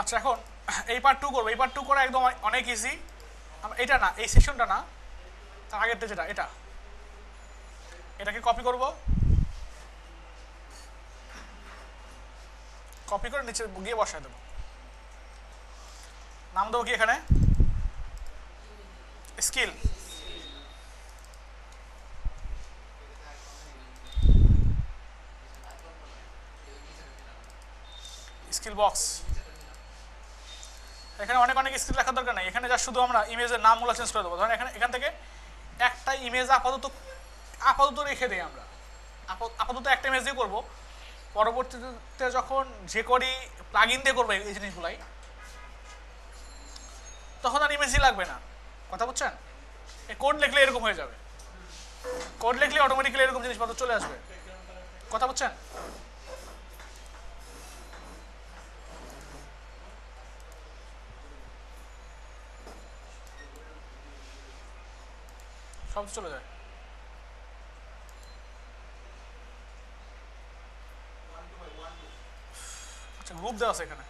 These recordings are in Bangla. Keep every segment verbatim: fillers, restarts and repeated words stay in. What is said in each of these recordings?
আচ্ছা এখন এই পার্ট টু করব। এই পার্ট টু করা একদম অনেক ইজি। এটা না, এই সেশনটা না, তার আগের যেটা, এটা এটাকে কপি করব, কপি করে নিচে গিয়ে বসায় দেবো। নাম দেবো কি এখানে, স্কিল। স্কিল বক্স, এখানে অনেক অনেক স্কিল লেখার দরকার নেই, এখানে যা শুধু আমরা ইমেজের নামগুলো চেঞ্জ করে দেবো। ধরেন এখানে এখান থেকে একটা ইমেজ আপাতত আপাতত রেখে দিই আমরা, আপাতত একটা ইমেজ দিয়ে করবো। পরবর্তীতে যখন যে করি প্লাগইন দিয়ে করবো এই জিনিসগুলাই, তখন আর ইমেজই লাগবে না। কথা বুঝছেন? কোড লিখলে এরকম হয়ে যাবে, কোড লিখলে অটোমেটিক্যালি এরকম জিনিসপত্র চলে আসবে। কথা বুঝছেন? সব চলে যায়। আচ্ছা, গ্রুপ দেওয়া আছে এখানে।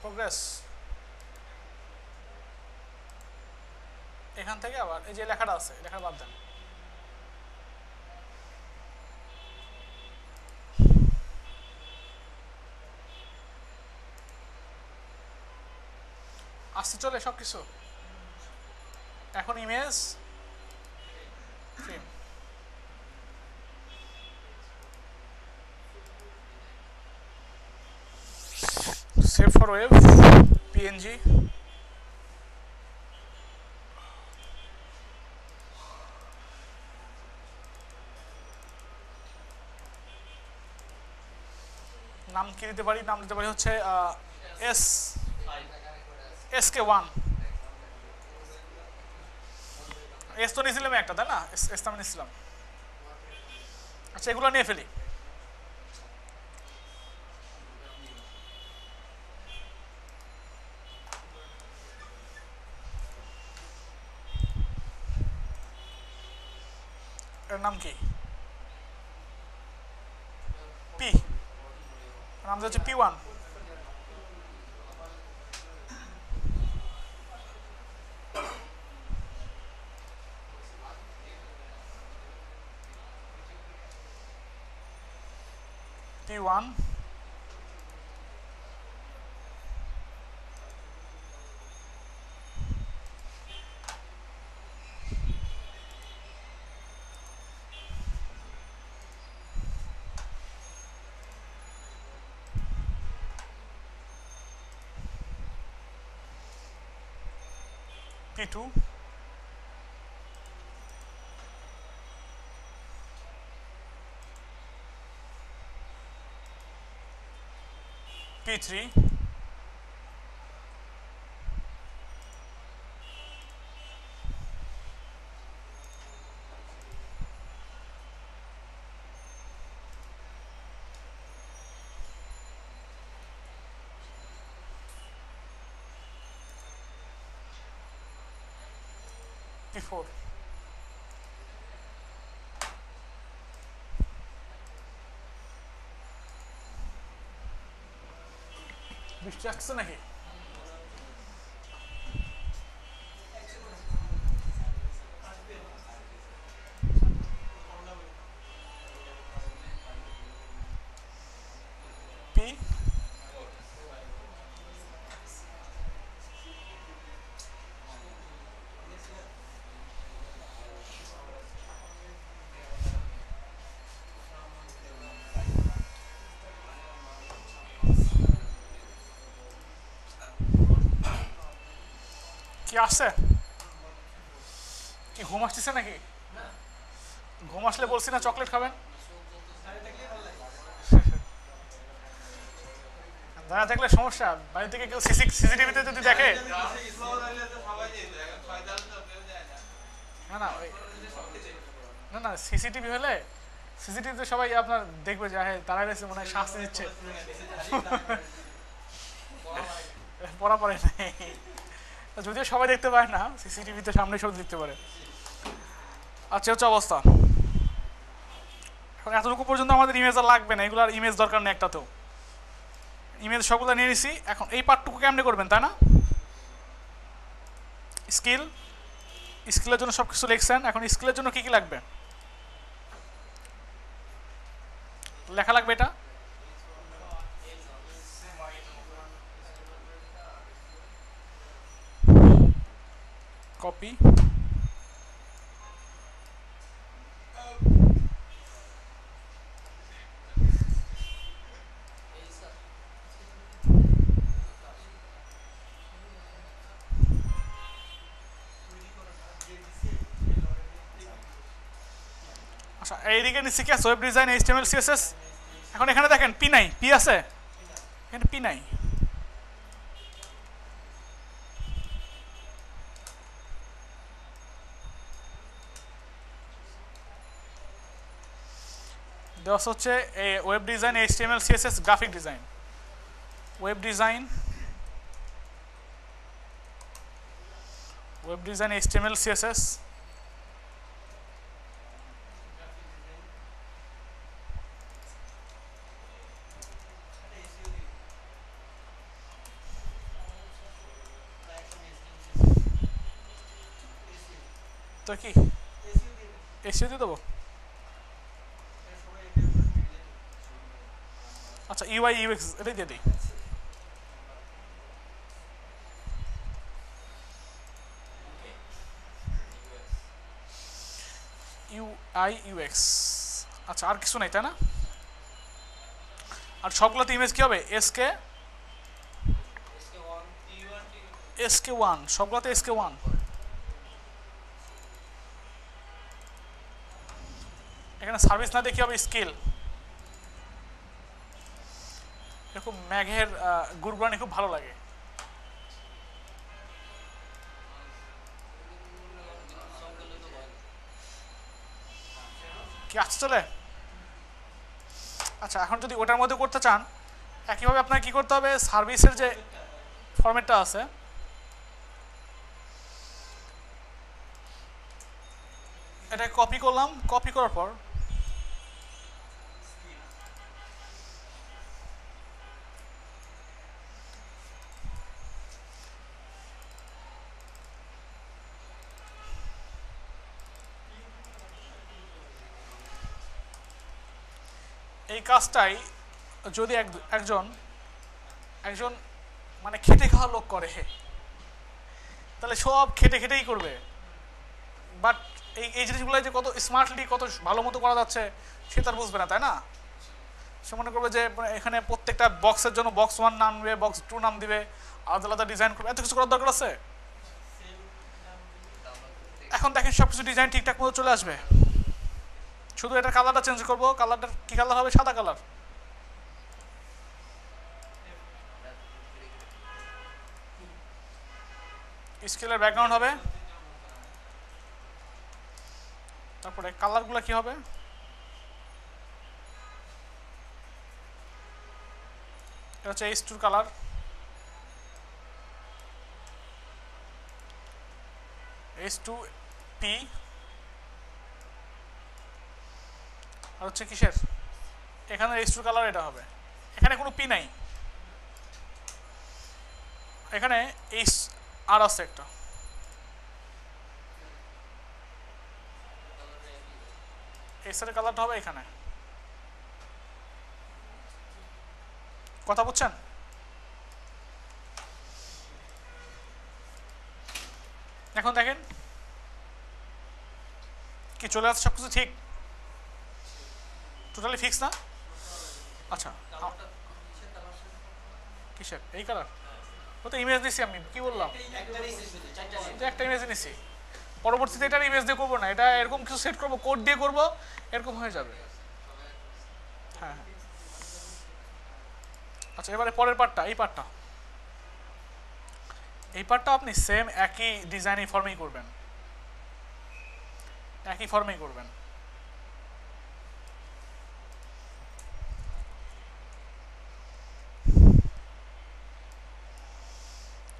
প্রোগ্রেস, এখান থেকে আবার এই যে লেখাটা আছে, লেখা বাদ দেন। আসতে চলে সব কিছু। এখন image frame, save for web, png, নাম কি দিতে পারি? নাম দিতে পারি হচ্ছে S S K one. S তো নিয়েছিলাম একটা, তাই না? এস তো আমি নিয়েছিলাম। আচ্ছা, এগুলো নিয়ে ফেলি। নাম কি? পি, নাম হচ্ছে P one. P one P two, P three, P four. বৃষ্টি আসছে নাকি? কি আসছে? কি ঘুম আসতেছে নাকি? ঘুম আসলে বলছি না চকলেট খাবেন। দাঁড়া থাকলে সমস্যা, বাড়ি থেকে কেউ সিসিটিভিতে যদি দেখে না। না না না, সিসিটিভি হলে সিসিটিভিতে সবাই আপনার দেখবে যে হ্যাঁ তারা রয়েছে, মনে হয় শাস্তি দিচ্ছে। পড়া পড়ে নাই, যদিও সবাই দেখতে পায় না, সিসিটিভিতে সামনে সব দেখতে পারে। আচ্ছা, হচ্ছে অবস্থা। এতটুকু পর্যন্ত আমাদের ইমেজ আর লাগবে না, এগুলো আর ইমেজ দরকার নেই একটাতেও। ইমেজ সবগুলো নিয়ে নিছি, এখন এই পার্টটুকু কেমনে করবেন তাই না? স্কিল, স্কিলের জন্য সব কিছু লিখছেন, এখন স্কিলের জন্য কী কী লাগবে লেখা লাগবে এটা। Copy. আচ্ছা, এইদিকে নিচে কি আছে? Web design, HTML, CSS. এখন এখানে দেখেন পি নাই, পি আছে এখানে, পি নাই। দেওয়া হচ্ছে web design, HTML, CSS, graphic design. Web design, web design, HTML, CSS, তো কি এসিও দিয়ে দেবো। আচ্ছা, ইউআই ইউএক্স এটা দিয়ে দিই। ইউআই ইউএক্স, আচ্ছা আর কিছু নাই তাই না? আর সবগুলোতে ইমেজ কি হবে? এসকে, এসকে ওয়ান, সবগুলোতে এসকে ওয়ান। এখানে সার্ভিস না দেখি হবে স্কিল। এরকম ম্যাঘের গুরগুরানি খুব ভালো লাগে। কি আসছে চলে? আচ্ছা, এখন যদি ওটার মধ্যে করতে চান একইভাবে আপনার কি করতে হবে? সার্ভিসের যে ফরম্যাটটা আছে এটা কপি করলাম, কপি করার পর এই কাজটাই যদি একজন একজন মানে খেটে খাওয়া লোক করে তাহলে সব খেটে খেটেই করবে। বাট এই এই জিনিসগুলো যে কত স্মার্টলি কত ভালো মতো করা যাচ্ছে সে তার বুঝবে না তাই না? সে মনে করবে যে এখানে প্রত্যেকটা বক্সের জন্য বক্স ওয়ান নাম দেবে, বক্স টু নাম দিবে, আলাদা আলাদা ডিজাইন করবে। এত কিছু করার দরকার আছে? এখন দেখেন সব কিছু ডিজাইন ঠিকঠাক মতো চলে আসবে। শুধু এটার কালারটা চেঞ্জ করবো। কালারটা কি কালার হবে? সাদা কালার। স্কেলের ব্যাকগ্রাউন্ড হবে, তারপরে কালারগুলো কি হবে? এটা হচ্ছে H two colour, H two P. আর হচ্ছে কিসের? এখানে এইচ টু কালার এটা হবে। এখানে কোনো পি নাই, এখানে এইচ আর আছে একটা। এইচের কালারটা হবে এখানে। কথা বুঝছেন? এখন দেখেন কি চলে আসছে, সব কিছু ঠিক, টোটালি ফিক্স না? আচ্ছা কিসের? এই কালার তো ইমেজ নিছি আমি, কি বললাম? একটা ইমেজ নিছি, পরবর্তীতে এটার ইমেজ দিয়ে করবো না, এটা এরকম কিছু সেট করবো, কোড দিয়ে করবো, এরকম হয়ে যাবে। হ্যাঁ হ্যাঁ, আচ্ছা এবারে পরের পার্টটা, এই পার্টটা, এই পার্টটা আপনি সেম একই ডিজাইনই ফর্মেই করবেন, একই ফর্মেই করবেন।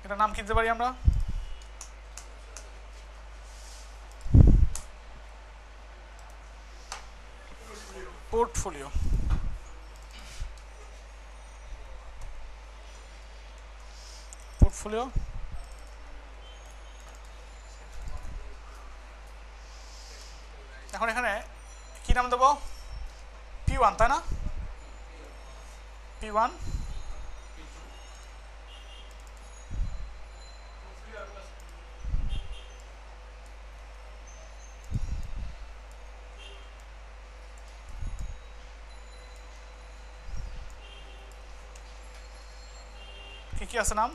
এটার নাম কি দিতে পারি আমরা? portfolio. Portfolio. এখন এখানে কি নাম দেব? পি ওয়ান, তাই না? পি ওয়ান কি কি আছে নাম?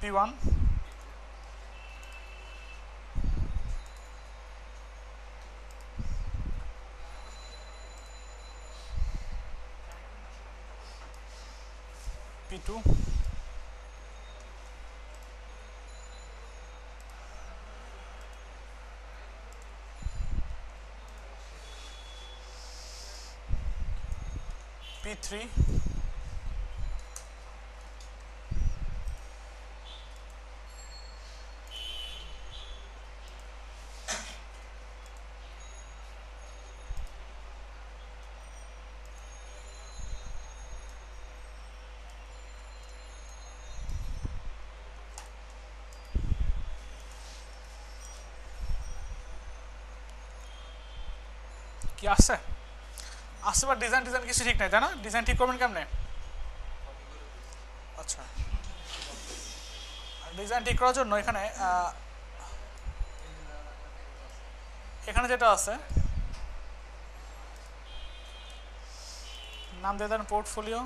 P one, P two, P three. কি আছে আছে বা ডিজাইন ডিজাইন কিছু ঠিক নাই, তাই না? ডিজাইন ঠিক করবেন কেমনে? আচ্ছা, ডিজাইন ঠিক করার জন্য এখানে এখানে যেটা আছে নাম দিয়ে দেন পোর্টফোলিও।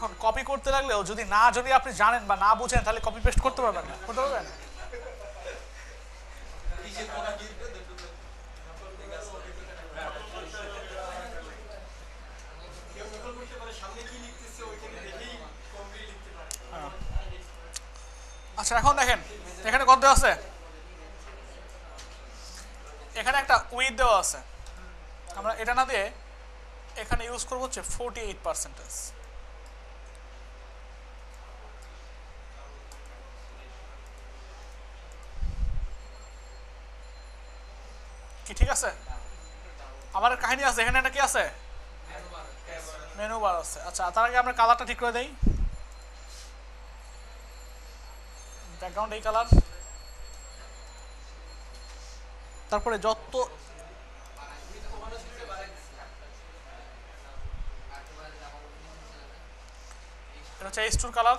এখন কপি করতে লাগলেও যদি না যদি আপনি জানেন বা না বুঝেন তাহলে কপি পেস্ট করতে পারবেন না, করতে পারবেন না। আচ্ছা, এখন দেখেন এখানে কত দেওয়া আছে? এখানে একটা উইথ দেওয়া আছে, আমরা এটা না দিয়ে এখানে ইউজ করবো হচ্ছে ফোরটি এইট পার্সেন্টেজ। কি ঠিক আছে? আমার কাহিনী আছে এখানে, একটা কি আছে মেনু বার আছে। আচ্ছা, তার আগে আমরা কালারটা ঠিক করে দেই। ব্যাকগ্রাউন্ড এই কালার, তারপরে যত এটা হচ্ছে এইচ টু কালার,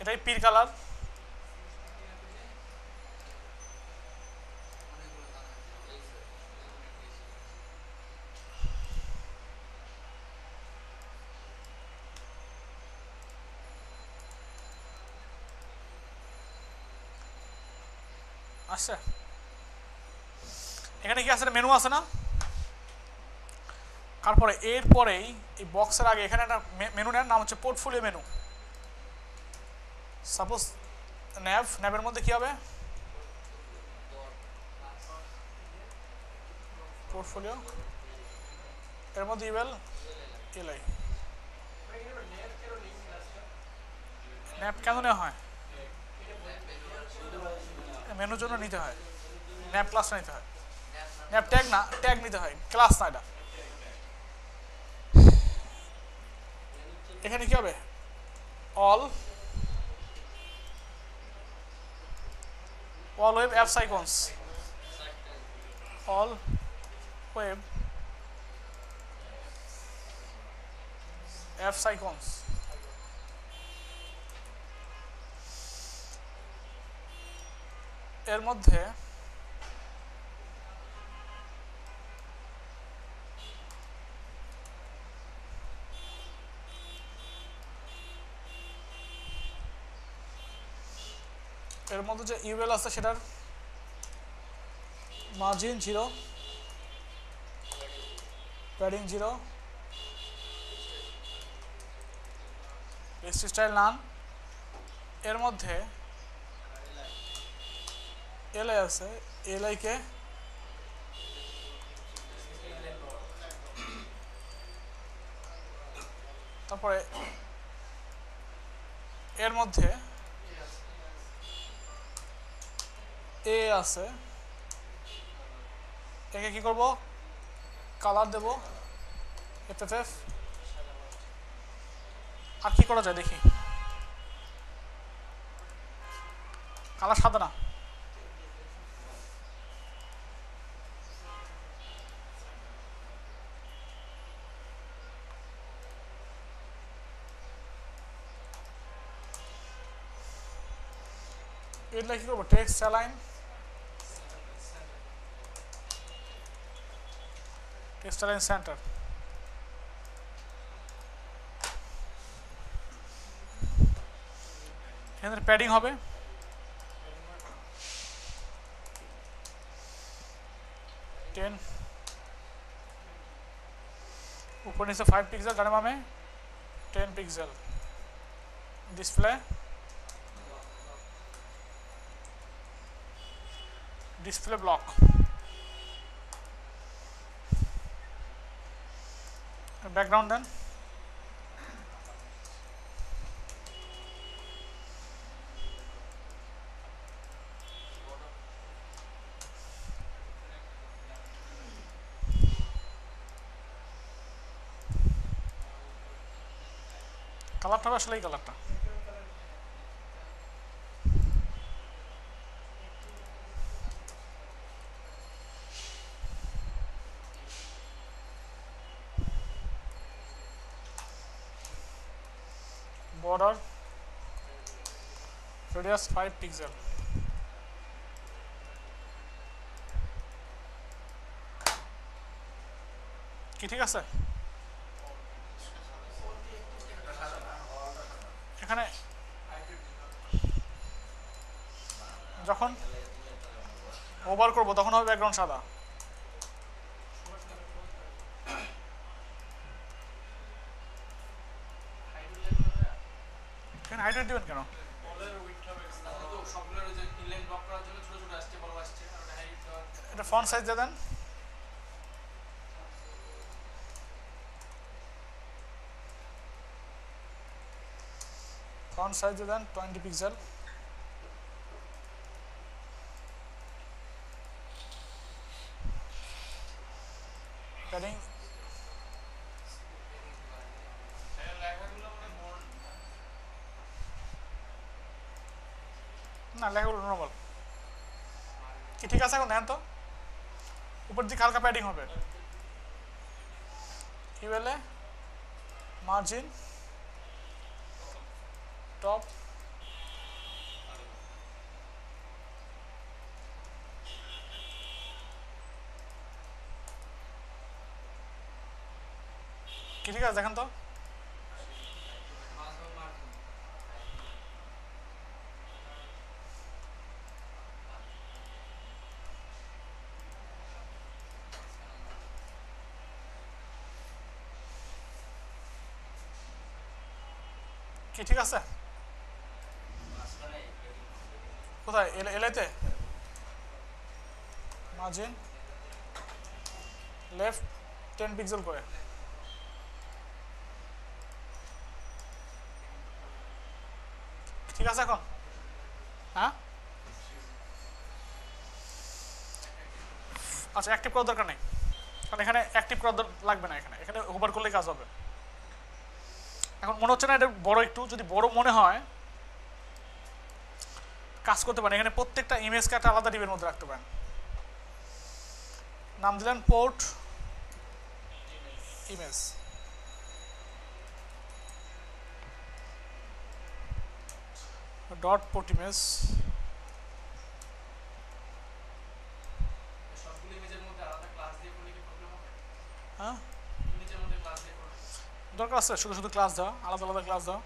এটাই পির কালার। আচ্ছা, এখানে কি আছে? মেনু আছে না? তারপরে এর পরেই এই বক্সের আগে এখানে একটা মেনু নেন, নাম হচ্ছে পোর্টফোলিও মেনু। সাপোজ ন্যাব, ন্যাবের মধ্যে কি হবে? পোর্টফোলিও, এর মধ্যে ইউএল এলআই। ন্যাব কেন নেওয়া হয়? মেনুর জন্য নিতে হয়, ন্যাব ক্লাস নিতে হয়, ন্যাব ট্যাগ না, ট্যাগ নিতে হয়, ক্লাস না। এটা এখানে কি হবে? All all web apps icons, all web apps icons. এর মধ্যে এর মধ্যে যে ইউএল আছে সেটার margin zero, padding zero, text style none. এর মধ্যে এল আই আছে, এল আই কে তারপরে এর মধ্যে এ আছে, একে কি করব কালার দেব এফএফএফ। আর কি করা যায় দেখি, কালার সাদা না, এটা কি করব text align, text align centre. এখানে প্যাডিং হবে টেন, উপর নিচে ফাইভ পিক্সেল, ডানে বামে ten pixel, display display block, background দেন, কালারটা আসলে এই কালারটা border radius five pixel কি ঠিক আছে। এখানে যখন ওভার করব তখন হবে ব্যাকগ্রাউন্ড সাদা, হাইড দিবেন কেন এটা ফন্ট সাইজ দিয়ে দেন, ফন্ট সাইজ দিয়ে দেন টোয়েন্টি পিক্সেল, প্যাডিং না লেখাগুলো নর্মাল কি ঠিক আছে। এখন নেন তো উপর দিকে হালকা প্যাডিং হবে, কি বলে মার্জিন টপ কি ঠিক আছে দেখেন তো কি ঠিক আছে কোথায় এলাইতে মার্জিন লেফট টেন পিক্সেল করে ঠিক আছে। এখন হ্যাঁ আচ্ছা অ্যাক্টিভ করার দরকার নেই, কারণ এখানে অ্যাক্টিভ করার লাগবে না, এখানে এখানে ওভার করলে কাজ হবে। এখন মনে হচ্ছে না এটা বড়, একটু যদি বড় মনে হয় কাজ করতে পারেন, এখানে প্রত্যেকটা ইমেজকে একটা আলাদা টিপের মধ্যে রাখতে পারেন। নাম দিলেন port image, dot port image, হ্যাঁ দরকার আছে শুধু শুধু ক্লাস দাও, আলাদা আলাদা ক্লাস দাও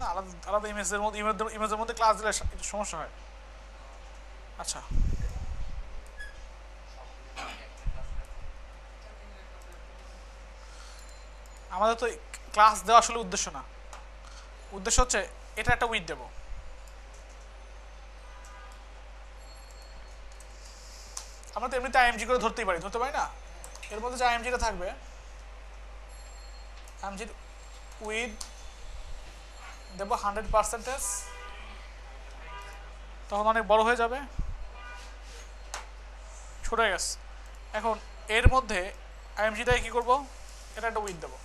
না, আলাদা আলাদা ইমেজের মধ্যে ইমেজের মধ্যে ক্লাস দিলে একটু সমস্যা হয়। अच्छा हमारा तो क्लास देवा शुरू उद्देश्य ना उद्देश्य होते हैं इतना टू विद देवो हमारे तो इम्पीडिया एमजी को धरती पड़ी तो भाई ना इधर बोलते जाए एमजी का थक बे एमजी विद देवो हंड्रेड परसेंटेज तो हमारे बड़ो है जाबे छोड़ेगा इस एको एर मध्य एमजी दाई की करवो इतना टू विद देवो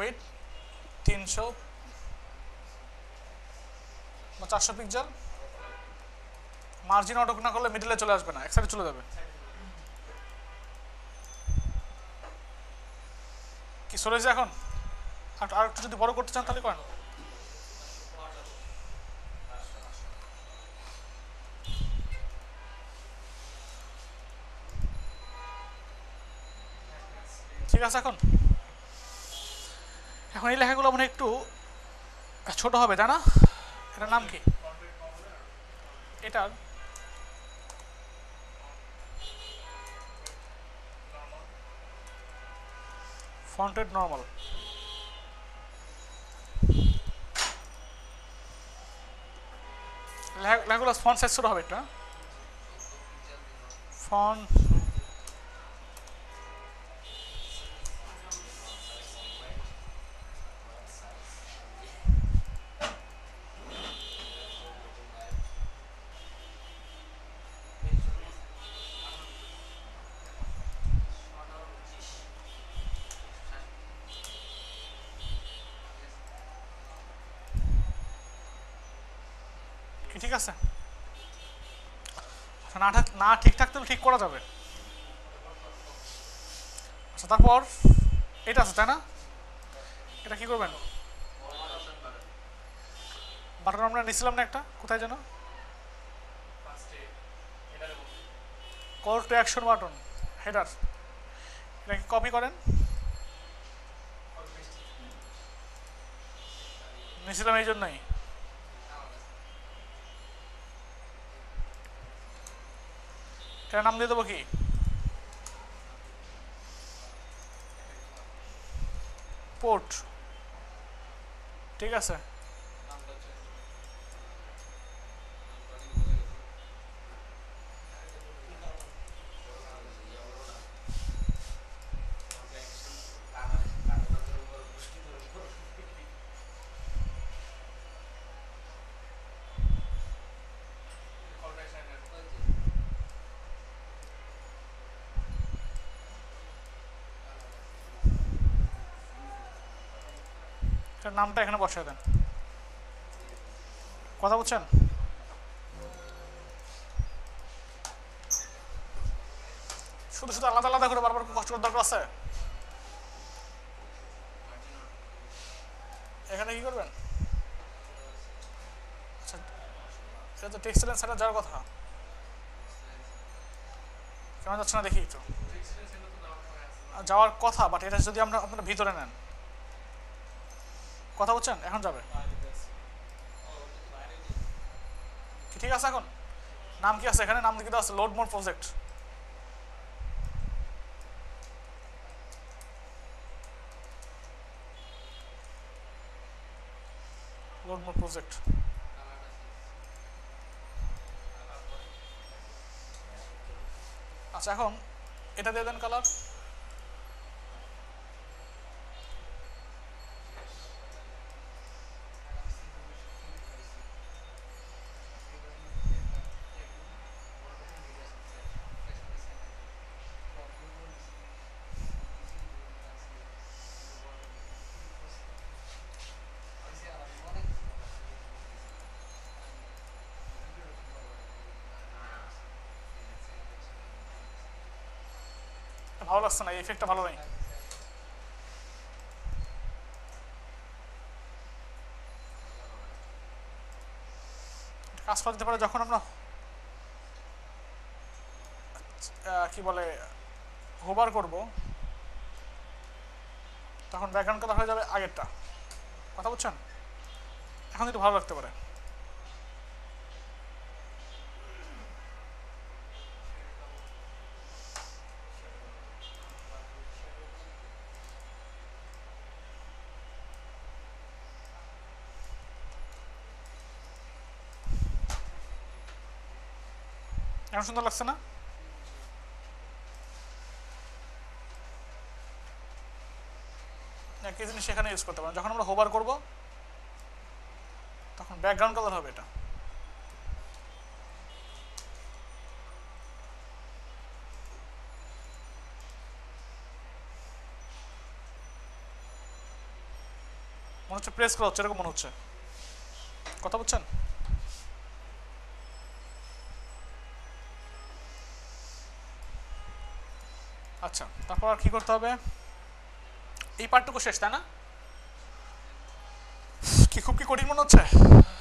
वेट तीन सौ पचास सौ पिक्सल मार्जिन ऑटो करना कोले मिडिल चले आज बना एक्सरे चले जावे कि सोले जाए कौन आप आर कुछ जो दिवारों कोटे चांद ताले कौन ठीक है साकौन এখন এই লেখাগুলো মনে একটু ছোট হবে তাই না এটার নাম কি এটা ফন্টেড নরমাল লেখাগুলো ফন্ট সাইজ ছোট হবে এটা ফন্ট ঠিক আছে না না ঠিকঠাক তুমি ঠিক করা যাবে আচ্ছা তারপর এটা আছে তাই না এটা কি করবেন বাটন আমরা নিছিলাম না একটা কোথায় জানো ফার্স্টে header call to action button header এটা কি কপি করেন নিছিলাম এই জন্যই क्या नाम दे दो बाकी पोर्ट ठीक है सर নামটা এখানে বসায় দেন কথা বলছেন শুধু শুধু আলাদা আলাদা করে বারবার কষ্ট করার দরকার আছে এখানে কি করবেন আচ্ছা এটা তো টেক্সট লেন্স এর যাওয়ার কথা কেমন যাচ্ছে না দেখি তো যাওয়ার কথা বাট এটা যদি আমরা আপনারা ভিতরে নেন কথা বলছেন এখন যাবে ঠিক আছে এখন নাম কি আছে এখানে নাম লিখে দাও load more project load more project আচ্ছা এখন এটা দিয়ে দেন কালার ভালো লাগছে না এই ইফেক্টটা ভালো নাই কাজ করতে পারে যখন আমরা কি বলে হোভার করব তখন ব্যাকগ্রাউন্ড কালার হয়ে যাবে আগেরটা কথা বুঝছেন এখন একটু ভালো লাগতে পারে। এখন সুন্দর লাগছে না? একই জিনিস সেখানে ইউজ করতে পারেন। যখন আমরা হোভার করব তখন ব্যাকগ্রাউন্ড কালার হবে এটা। মনে হচ্ছে প্রেস করা হচ্ছে, এরকম মনে হচ্ছে। কথা বলছেন? আচ্ছা, তারপর কি করতে হবে? এই পার্টটুকু শেষ, তাই না? কি খুব কি কঠিন মনে হচ্ছে?